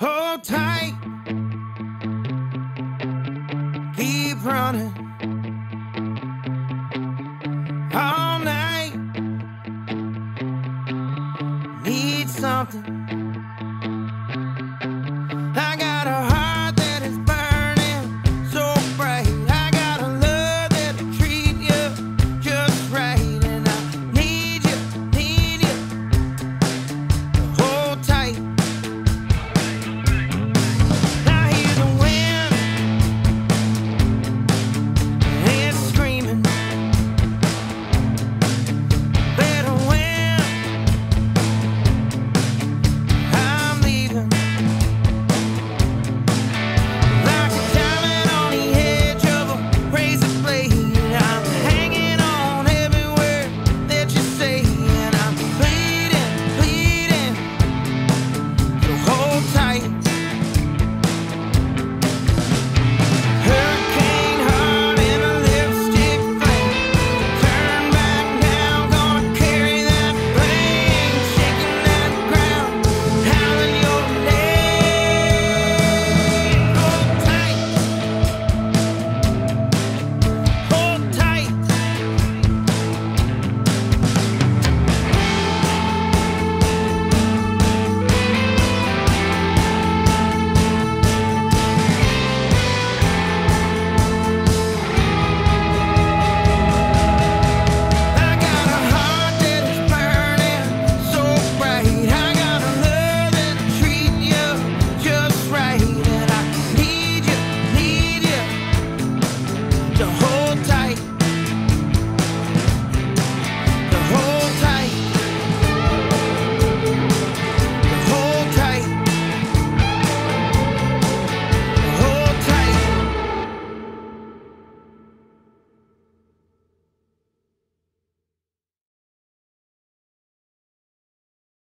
Hold tight, keep running all night. Need something.